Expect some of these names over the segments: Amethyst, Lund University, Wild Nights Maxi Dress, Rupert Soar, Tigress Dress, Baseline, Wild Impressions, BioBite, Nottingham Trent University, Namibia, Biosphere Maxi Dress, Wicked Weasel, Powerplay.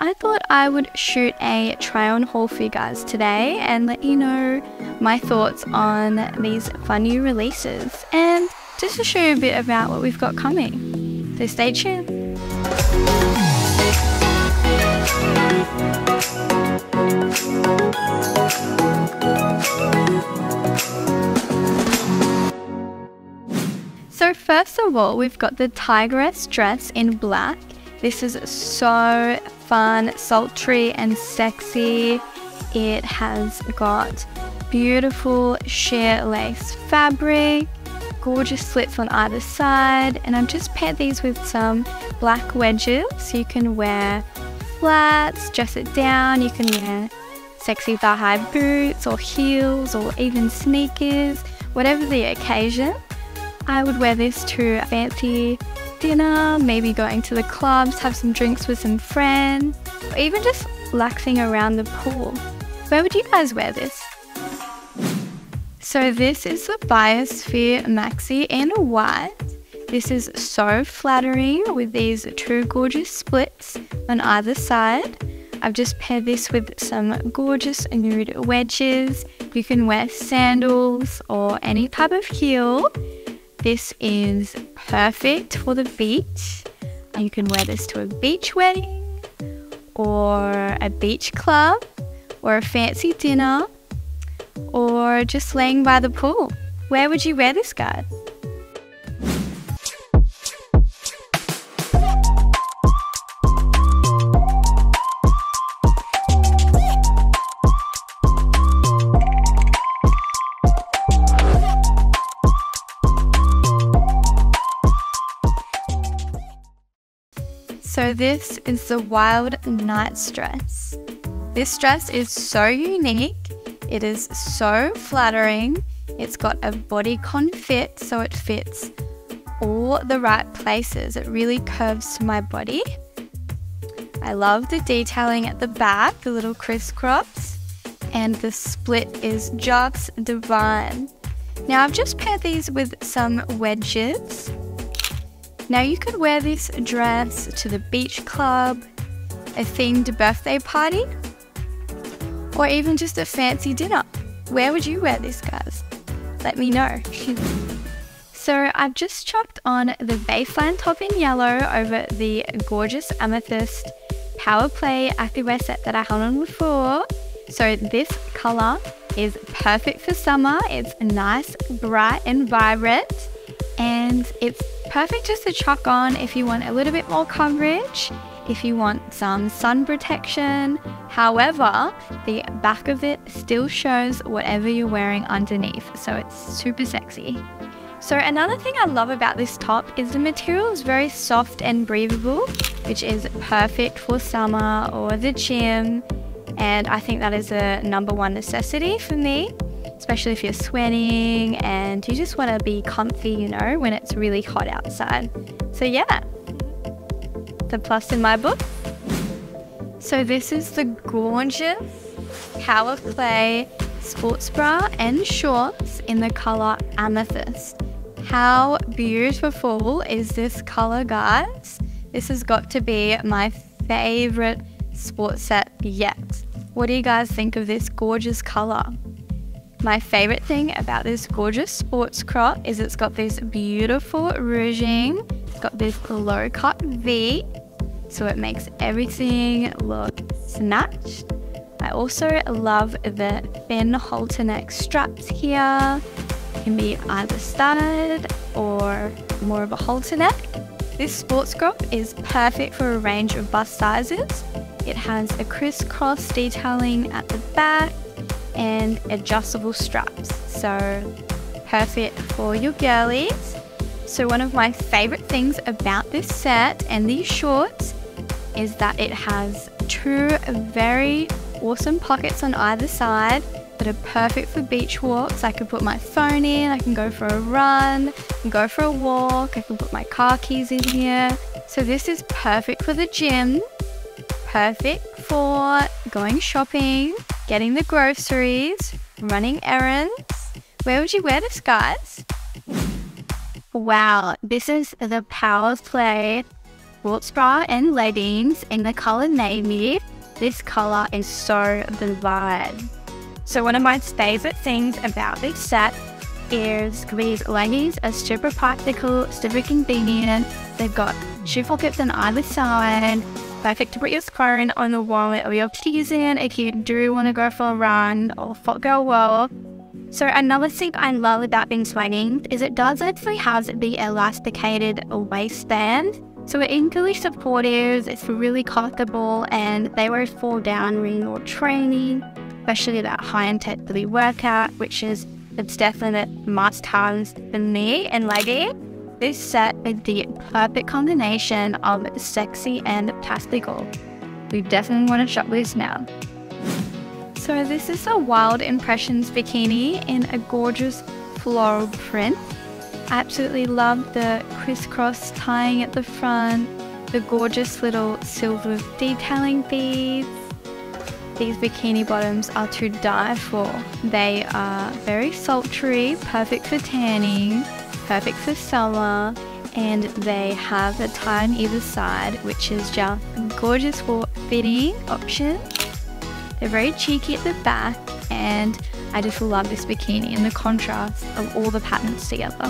I thought I would shoot a try-on haul for you guys today and let you know my thoughts on these fun new releases and just to show you a bit about what we've got coming. So stay tuned. So first of all, we've got the Tigress Dress in black. This is so fun, sultry and sexy. It has got beautiful sheer lace fabric, gorgeous slits on either side, and I've just paired these with some black wedges, so you can wear flats, dress it down, you can wear sexy thigh-high boots or heels or even sneakers, whatever the occasion. I would wear this to fancy dinner, maybe going to the clubs, have some drinks with some friends, or even just relaxing around the pool. Where would you guys wear this? So this is the Biosphere Maxi in white. This is so flattering with these two gorgeous splits on either side. I've just paired this with some gorgeous nude wedges. You can wear sandals or any type of heel. This is perfect for the beach. You can wear this to a beach wedding or a beach club or a fancy dinner or just laying by the pool. Where would you wear this, guys? So this is the Wild Nights Dress. This dress is so unique. It is so flattering. It's got a bodycon fit, so it fits all the right places. It really curves to my body. I love the detailing at the back, the little crisscross, and the split is just divine. Now I've just paired these with some wedges. Now you could wear this dress to the beach club, a themed birthday party, or even just a fancy dinner. Where would you wear this, guys? Let me know. So I've just chucked on the Baseline top in yellow over the gorgeous Amethyst Powerplay activewear set that I had on before. So this color is perfect for summer. It's nice, bright and vibrant, and it's perfect just to chuck on if you want a little bit more coverage, if you want some sun protection. However, the back of it still shows whatever you're wearing underneath, so it's super sexy. So another thing I love about this top is the material is very soft and breathable, which is perfect for summer or the gym, and I think that is a #1 necessity for me. Especially if you're sweating and you just want to be comfy, you know, when it's really hot outside. So yeah, the plus in my book. So this is the gorgeous Powerplay sports bra and shorts in the color Amethyst. How beautiful is this color, guys? This has got to be my favorite sports set yet. What do you guys think of this gorgeous color? My favourite thing about this gorgeous sports crop is it's got this beautiful rouging, it's got this low cut V, so it makes everything look snatched. I also love the thin halter neck straps here. It can be either studded or more of a halter neck. This sports crop is perfect for a range of bust sizes. It has a crisscross detailing at the back and adjustable straps, so perfect for your girlies. So one of my favorite things about this set and these shorts is that it has two very awesome pockets on either side that are perfect for beach walks. I can put my phone in, I can go for a run, I can go for a walk, I can put my car keys in here. So this is perfect for the gym, perfect for going shopping, getting the groceries, running errands. Where would you wear this, guys? Wow, this is the Powerplay sports bra and leggings in the color navy. This color is so the vibe. So one of my favorite things about this set is these leggings are super practical, super convenient. They've got shoe pockets on either side, perfect to put your phone on the wallet or your keys in if you do want to go for a run or hot girl world. So another thing I love about these leggings is it does actually have the elasticated waistband. So it is really supportive, it's really comfortable, and they won't fall down when you're training, especially that high intensity workout, which is a definite must-have for me and leggings. This set is the perfect combination of sexy and tactical. We definitely want to shop this now. So this is a Wild Impressions bikini in a gorgeous floral print. I absolutely love the crisscross tying at the front, the gorgeous little silver detailing beads. These bikini bottoms are to die for. They are very sultry, perfect for tanning, perfect for summer, and they have a tie on either side, which is just gorgeous for fitting option. They're very cheeky at the back, and I just love this bikini and the contrast of all the patterns together.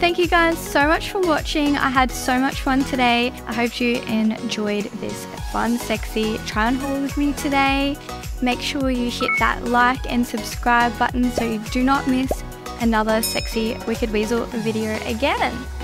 Thank you guys so much for watching. I had so much fun today. I hope you enjoyed this fun, sexy try on haul with me today. Make sure you hit that like and subscribe button so you do not miss another sexy Wicked Weasel video again.